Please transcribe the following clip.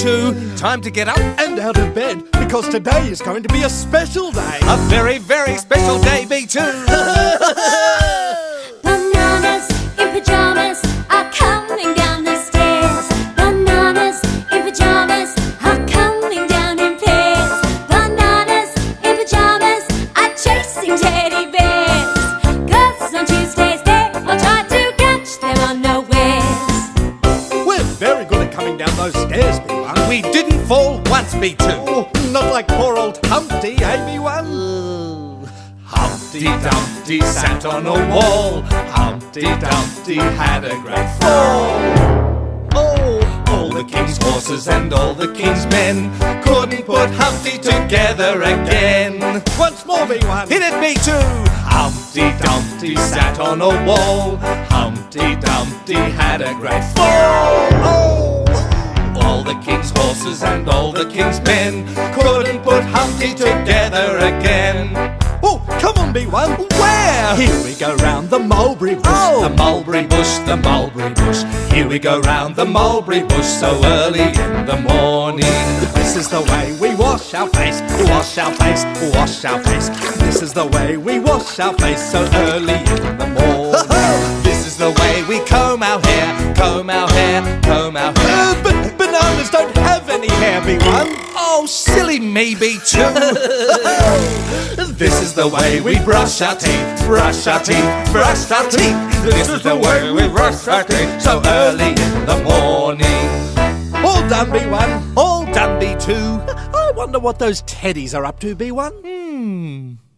2. Time to get up and out of bed, because today is going to be a special day. A very, very special day, B2. Bananas in pyjamas are coming down the stairs. Bananas in pyjamas are coming down in pairs. Bananas in pyjamas are chasing teddy bears. Because on Tuesdays they all try to catch them unawares. We're very good at coming down those stairs, B1. We didn't fall once, B2. Oh, not like poor old Humpty, eh, B1? Humpty Dumpty sat on a wall. Humpty Dumpty had a great fall. Oh, all the king's horses and all the king's men couldn't put Humpty together again. Once more, B1. Hit it, B2. Humpty Dumpty sat on a wall. Humpty Dumpty had a great fall. Oh! All the king's horses and all the king's men couldn't put Humpty together again. Oh, come on, B1. Where? Here we go round the mulberry bush. Oh. The mulberry bush, the mulberry bush. Here we go round the mulberry bush so early in the morning. This is the way we wash our face, wash our face, wash our face. This is the way we wash our face so early in the morning. This is the way we comb our hair, comb our hair, comb our hair. But bananas don't have any hair, B1. Oh, silly me, B2. This is the way we brush our teeth, brush our teeth, brush our teeth. This is the way we brush our teeth so early in the morning. All done, B1. All done, B2. I wonder what those teddies are up to, B1.